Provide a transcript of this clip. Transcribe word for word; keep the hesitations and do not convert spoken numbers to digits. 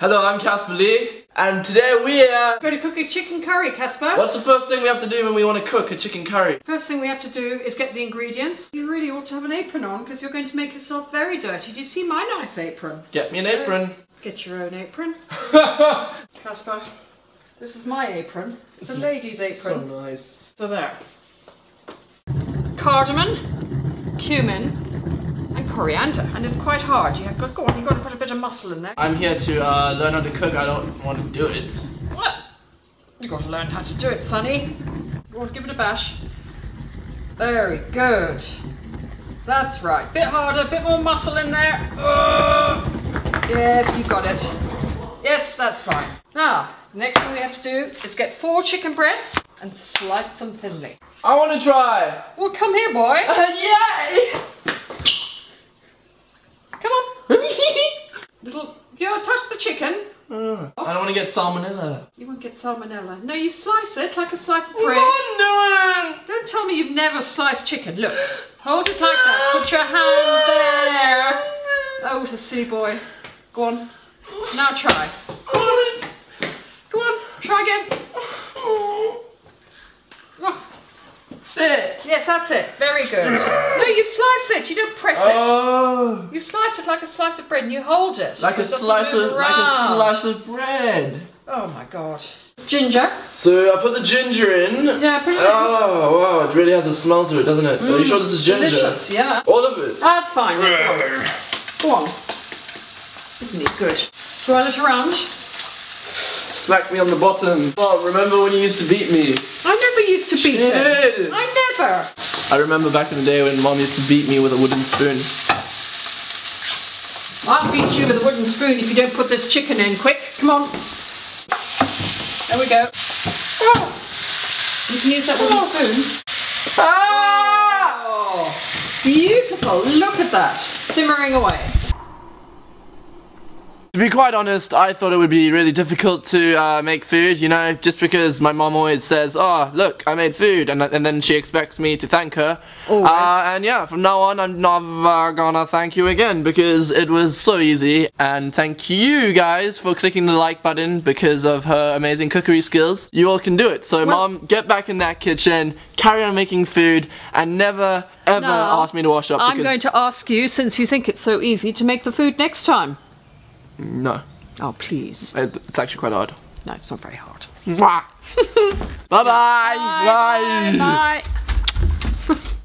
Hello, I'm Casper Lee, and today we are going to cook a chicken curry, Casper. What's the first thing we have to do when we want to cook a chicken curry? First thing we have to do is get the ingredients. You really ought to have an apron on because you're going to make yourself very dirty. Do you see my nice apron? Get me an apron. Uh, get your own apron. Casper, this is my apron. It's a lady's apron. So nice. So there. Cardamom, cumin, and coriander, and it's quite hard. You've got, go on, you've got to put a bit of muscle in there. I'm here to uh, learn how to cook. I don't want to do it. What? You've got to learn how to do it, sonny. You want to give it a bash. Very good. That's right. Bit harder, bit more muscle in there. Ugh. Yes, you got it. Yes, that's fine. Now, the next thing we have to do is get four chicken breasts and slice them thinly. I want to try. Well, come here, boy. Uh, yay! Little, yeah, touch the chicken. Mm. I don't want to get salmonella. You won't get salmonella. No, you slice it like a slice of bread. No, no. Don't tell me you've never sliced chicken. Look, hold it like that. Put your hand there. Oh, what a silly boy. Go on. Now try. Go on. Go on. Try again. Oh. There. Yes, that's it. Very good. No, you slice it. You don't press it. Oh. You slice it like a slice of bread and you hold it. Like, so a, it slice of, like a slice of bread. Oh my God. Ginger. So I put the ginger in. Yeah, put it in. Oh, wow. It really has a smell to it, doesn't it? Mm. Are you sure this is ginger? Delicious, yeah. All of it? That's fine. Go on. Isn't it good? Swirl it around. Smack me on the bottom. Oh, remember when you used to beat me? I never used to beat you. I never. I remember back in the day when Mom used to beat me with a wooden spoon. I'll beat you with a wooden spoon if you don't put this chicken in quick. Come on. There we go. Oh. You can use that wooden oh. spoon. Ah! Oh. Beautiful. Look at that. Simmering away. To be quite honest, I thought it would be really difficult to uh, make food, you know, just because my mom always says, oh, look, I made food, and, and then she expects me to thank her. Always. Uh, and yeah, from now on, I'm never gonna thank you again, because it was so easy, and thank you guys for clicking the like button because of her amazing cookery skills. You all can do it, so well, Mom, get back in that kitchen, carry on making food, and never, ever now, ask me to wash up. I'm going to ask you, since you think it's so easy, to make the food next time. No. Oh, please. It's actually quite hard. No, it's not very hard. Bye-bye! Bye! Bye! Bye! Bye. Bye.